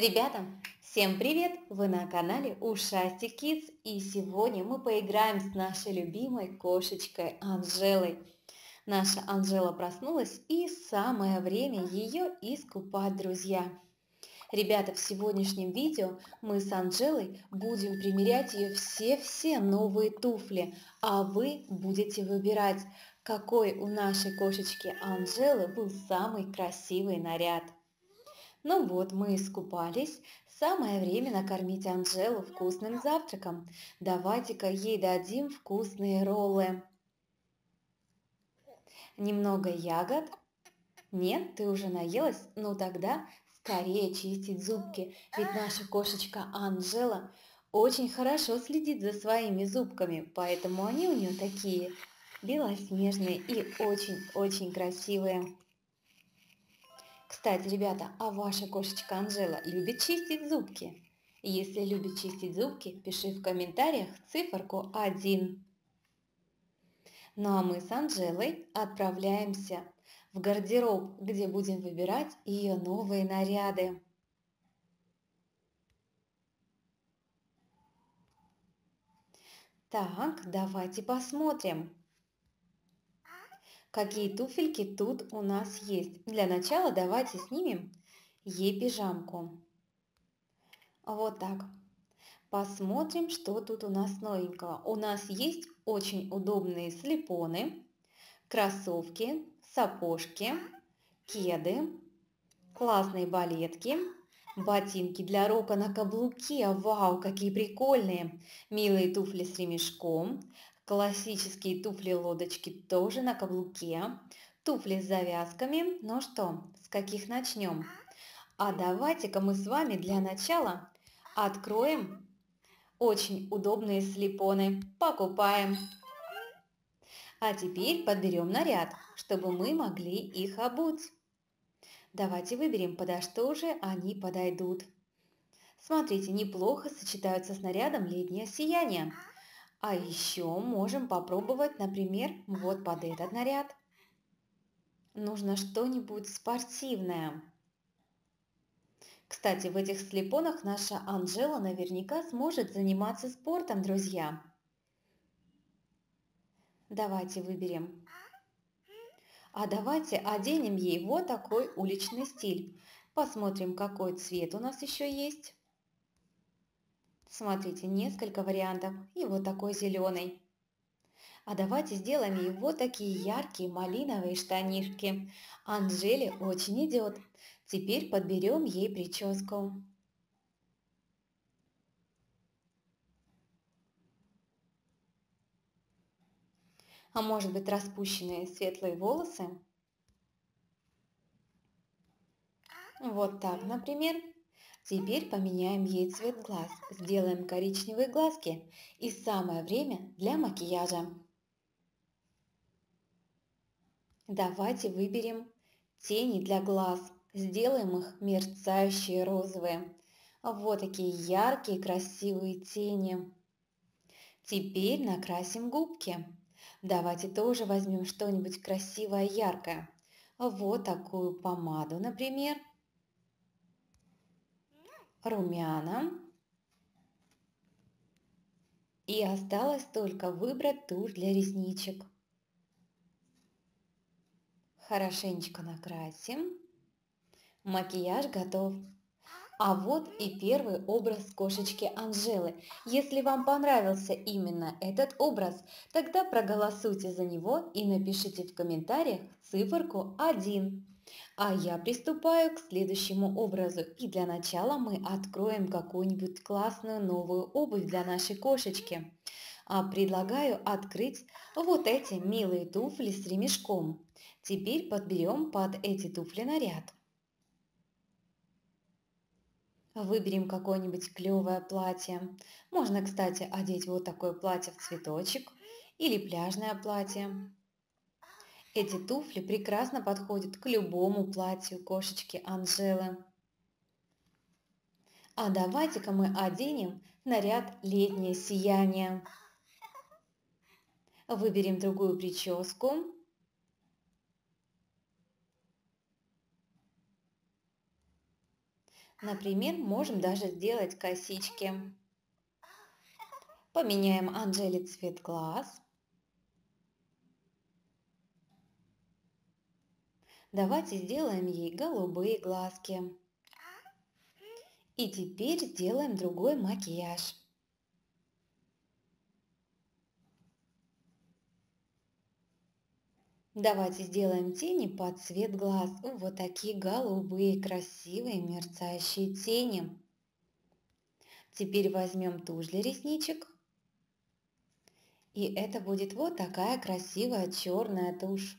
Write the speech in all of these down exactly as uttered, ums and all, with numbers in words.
Ребята, всем привет! Вы на канале Ушастик Kids, и сегодня мы поиграем с нашей любимой кошечкой Анжелой. Наша Анжела проснулась, и самое время ее искупать, друзья. Ребята, в сегодняшнем видео мы с Анжелой будем примерять ее все-все новые туфли, а вы будете выбирать, какой у нашей кошечки Анжелы был самый красивый наряд. Ну вот, мы искупались. Самое время накормить Анжелу вкусным завтраком. Давайте-ка ей дадим вкусные роллы. Немного ягод. Нет, ты уже наелась? Ну тогда скорее чистить зубки. Ведь наша кошечка Анжела очень хорошо следит за своими зубками, поэтому они у нее такие белоснежные и очень-очень красивые. Кстати, ребята, а ваша кошечка Анжела любит чистить зубки? Если любит чистить зубки, пиши в комментариях циферку один. Ну а мы с Анжелой отправляемся в гардероб, где будем выбирать ее новые наряды. Так, давайте посмотрим, какие туфельки тут у нас есть. Для начала давайте снимем ей пижамку. Вот так. Посмотрим, что тут у нас новенького. У нас есть очень удобные слепоны, кроссовки, сапожки, кеды, классные балетки, ботинки для рока на каблуке. Вау, какие прикольные! Милые туфли с ремешком. Классические туфли-лодочки тоже на каблуке, туфли с завязками. Ну что, с каких начнем? А давайте-ка мы с вами для начала откроем очень удобные слепоны. Покупаем. А теперь подберем наряд, чтобы мы могли их обуть. Давайте выберем, подо что же они подойдут. Смотрите, неплохо сочетаются с нарядом летнее сияние. А еще можем попробовать, например, вот под этот наряд. Нужно что-нибудь спортивное. Кстати, в этих слепонах наша Анжела наверняка сможет заниматься спортом, друзья. Давайте выберем. А давайте оденем ей вот такой уличный стиль. Посмотрим, какой цвет у нас еще есть. Смотрите, несколько вариантов, и вот такой зеленый. А давайте сделаем ей вот такие яркие малиновые штанишки. Анжеле очень идет. Теперь подберем ей прическу. А может быть, распущенные светлые волосы. Вот так, например. Теперь поменяем ей цвет глаз, сделаем коричневые глазки, и самое время для макияжа. Давайте выберем тени для глаз, сделаем их мерцающие розовые. Вот такие яркие красивые тени. Теперь накрасим губки. Давайте тоже возьмем что-нибудь красивое, яркое. Вот такую помаду, например. Румяна. И осталось только выбрать тушь для ресничек. Хорошенечко накрасим. Макияж готов. А вот и первый образ кошечки Анжелы. Если вам понравился именно этот образ, тогда проголосуйте за него и напишите в комментариях циферку один. А я приступаю к следующему образу, и для начала мы откроем какую-нибудь классную новую обувь для нашей кошечки. А предлагаю открыть вот эти милые туфли с ремешком. Теперь подберем под эти туфли наряд. Выберем какое-нибудь клевое платье. Можно, кстати, одеть вот такое платье в цветочек или пляжное платье. Эти туфли прекрасно подходят к любому платью кошечки Анжелы. А давайте-ка мы оденем наряд летнее сияние. Выберем другую прическу. Например, можем даже сделать косички. Поменяем Анжеле цвет глаз. Давайте сделаем ей голубые глазки. И теперь сделаем другой макияж. Давайте сделаем тени под цвет глаз. Вот такие голубые, красивые, мерцающие тени. Теперь возьмем тушь для ресничек. И это будет вот такая красивая черная тушь.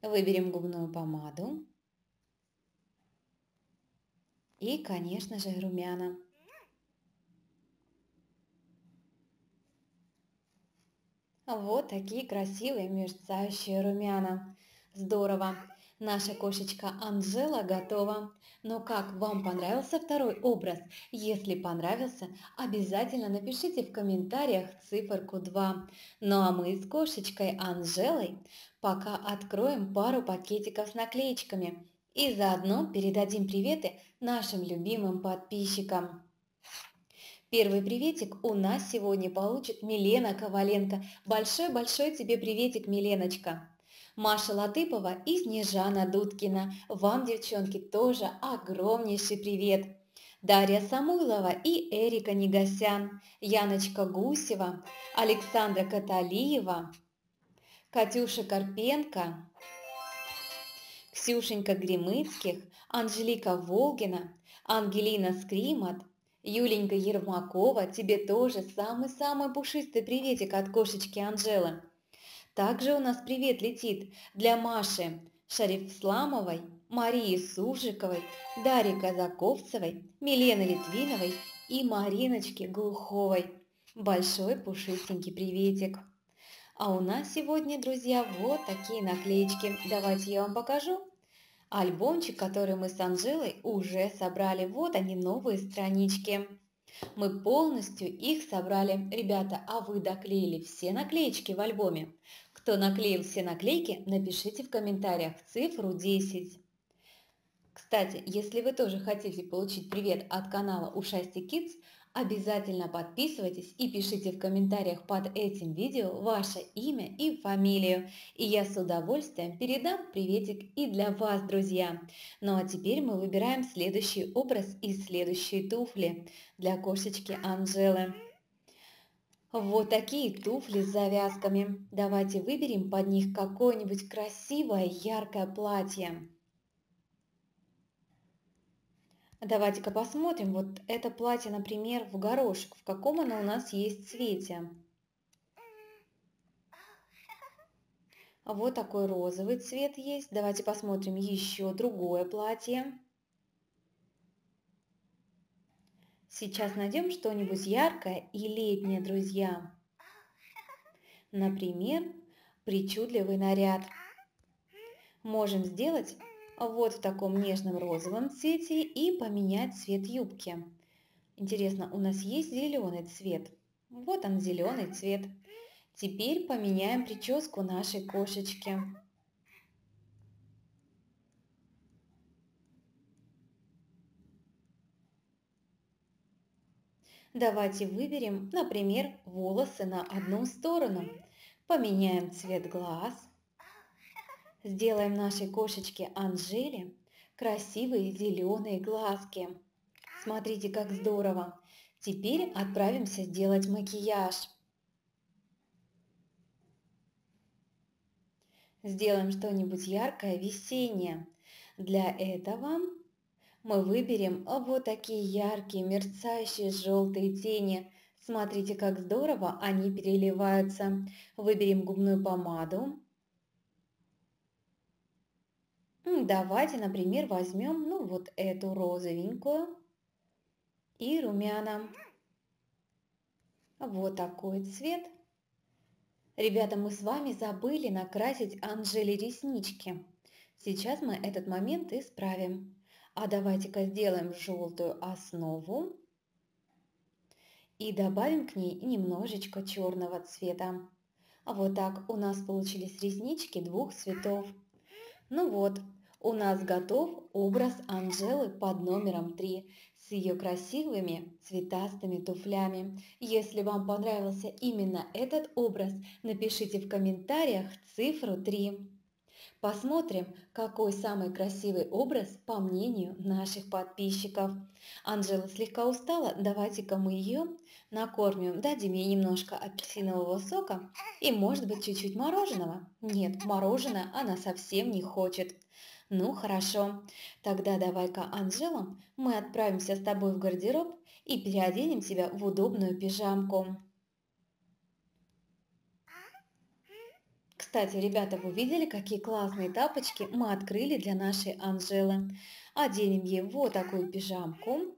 Выберем губную помаду. И, конечно же, румяна. Вот такие красивые мерцающие румяна. Здорово! Наша кошечка Анджела готова. Но как вам понравился второй образ? Если понравился, обязательно напишите в комментариях циферку два. Ну а мы с кошечкой Анджелой пока откроем пару пакетиков с наклеечками. И заодно передадим приветы нашим любимым подписчикам. Первый приветик у нас сегодня получит Милена Коваленко. Большой-большой тебе приветик, Миленочка. Маша Латыпова и Снежана Дудкина. Вам, девчонки, тоже огромнейший привет. Дарья Самуилова и Эрика Негасян. Яночка Гусева, Александра Каталиева, Катюша Карпенко, Ксюшенька Гримыцких, Анжелика Волгина, Ангелина Скримат, Юленька Ермакова, тебе тоже самый-самый пушистый приветик от кошечки Анжелы. Также у нас привет летит для Маши Шарифсламовой, Марии Суржиковой, Дарьи Казаковцевой, Милены Литвиновой и Мариночки Глуховой. Большой пушистенький приветик. А у нас сегодня, друзья, вот такие наклеечки. Давайте я вам покажу. Альбомчик, который мы с Анжелой уже собрали. Вот они, новые странички. Мы полностью их собрали. Ребята, а вы доклеили все наклеечки в альбоме? Кто наклеил все наклейки, напишите в комментариях цифру десять. Кстати, если вы тоже хотите получить привет от канала Ушастик Kids, обязательно подписывайтесь и пишите в комментариях под этим видео ваше имя и фамилию. И я с удовольствием передам приветик и для вас, друзья. Ну а теперь мы выбираем следующий образ и следующие туфли для кошечки Анжелы. Вот такие туфли с завязками. Давайте выберем под них какое-нибудь красивое яркое платье. Давайте-ка посмотрим, вот это платье, например, в горошек, в каком оно у нас есть цвете. Вот такой розовый цвет есть. Давайте посмотрим еще другое платье. Сейчас найдем что-нибудь яркое и летнее, друзья. Например, причудливый наряд. Можем сделать вот в таком нежном розовом цвете и поменять цвет юбки. Интересно, у нас есть зеленый цвет? Вот он, зеленый цвет. Теперь поменяем прическу нашей кошечки. Давайте выберем, например, волосы на одну сторону. Поменяем цвет глаз. Сделаем нашей кошечке Анжеле красивые зеленые глазки. Смотрите, как здорово! Теперь отправимся делать макияж. Сделаем что-нибудь яркое, весеннее. Для этого мы выберем вот такие яркие, мерцающие желтые тени. Смотрите, как здорово они переливаются. Выберем губную помаду. Давайте, например, возьмем, ну, вот эту розовенькую и румяна. Вот такой цвет. Ребята, мы с вами забыли накрасить Анжеле реснички. Сейчас мы этот момент исправим. А давайте-ка сделаем желтую основу и добавим к ней немножечко черного цвета. Вот так у нас получились реснички двух цветов. Ну вот. у нас готов образ Анжелы под номером три с ее красивыми цветастыми туфлями. Если вам понравился именно этот образ, напишите в комментариях цифру три. Посмотрим, какой самый красивый образ по мнению наших подписчиков. Анжела слегка устала, давайте-ка мы ее накормим. Дадим ей немножко апельсинового сока и, может быть, чуть-чуть мороженого. Нет, мороженое она совсем не хочет. Ну хорошо, тогда давай-ка, Анжела, мы отправимся с тобой в гардероб и переоденем тебя в удобную пижамку. Кстати, ребята, вы видели, какие классные тапочки мы открыли для нашей Анжелы? Оденем ей вот такую пижамку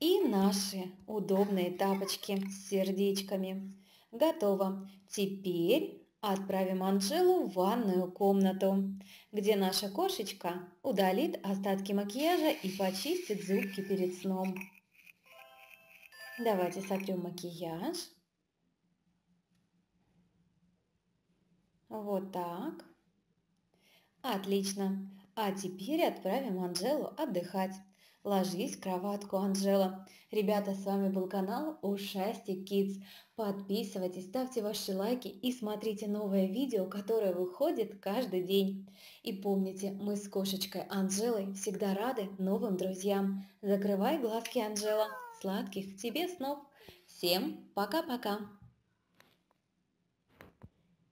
и наши удобные тапочки с сердечками. Готово. Теперь отправим Анжелу в ванную комнату, где наша кошечка удалит остатки макияжа и почистит зубки перед сном. Давайте сотрем макияж. Вот так. Отлично. А теперь отправим Анжелу отдыхать. Ложись в кроватку, Анжела. Ребята, с вами был канал Ушастик Kids. Подписывайтесь, ставьте ваши лайки и смотрите новое видео, которое выходит каждый день. И помните, мы с кошечкой Анжелой всегда рады новым друзьям. Закрывай глазки, Анжела. Сладких тебе снов. Всем пока-пока.